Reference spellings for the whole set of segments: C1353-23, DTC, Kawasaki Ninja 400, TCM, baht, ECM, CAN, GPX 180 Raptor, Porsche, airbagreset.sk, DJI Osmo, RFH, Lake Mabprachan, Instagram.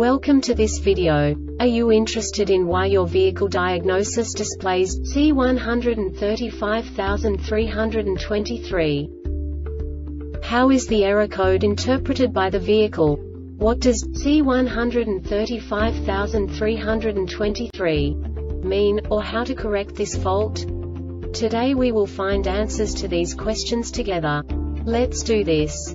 Welcome to this video. Are you interested in why your vehicle diagnosis displays C1353-23? How is the error code interpreted by the vehicle? What does C1353-23 mean, or how to correct this fault? Today we will find answers to these questions together. Let's do this.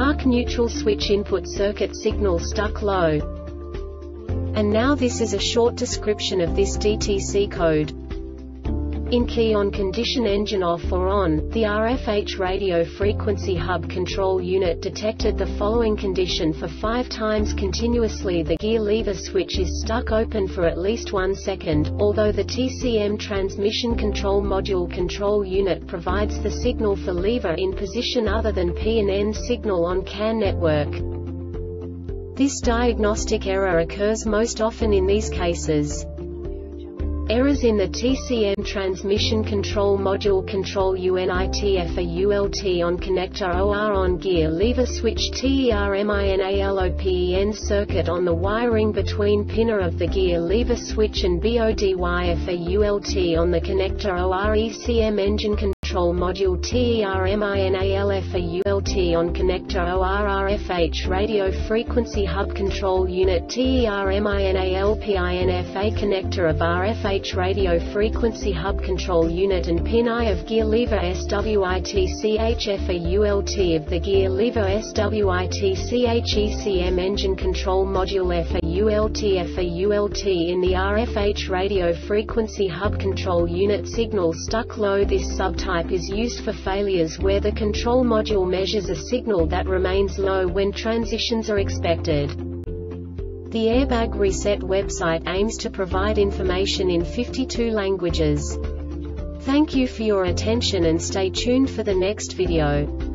park neutral switch input circuit signal stuck low. And now this is a short description of this DTC code. In key on condition engine off or on, the RFH radio frequency hub control unit detected the following condition for 5 times continuously: the gear lever switch is stuck open for at least 1 second, although the TCM transmission control module control unit provides the signal for lever in position other than P&N signal on CAN network. This diagnostic error occurs most often in these cases. Errors in the TCM transmission control module control UNITFAULT on connector OR on gear lever switch TERMINALOPEN circuit on the wiring between pinner of the gear lever switch and BODYFAULT on the connector OR ECM engine control module TERMINALFAULT on connector OR RFH radio frequency hub control unit TERMINALPINFA connector of RFH radio frequency hub control unit and pin I of gear lever SWITCHFAULT of the gear lever SWITCHECM engine control module FAULT in the RFH radio frequency hub control unit signal stuck low. This subtype is used for failures where the control module measures a signal that remains low when transitions are expected. The Airbag Reset website aims to provide information in 52 languages. Thank you for your attention and stay tuned for the next video.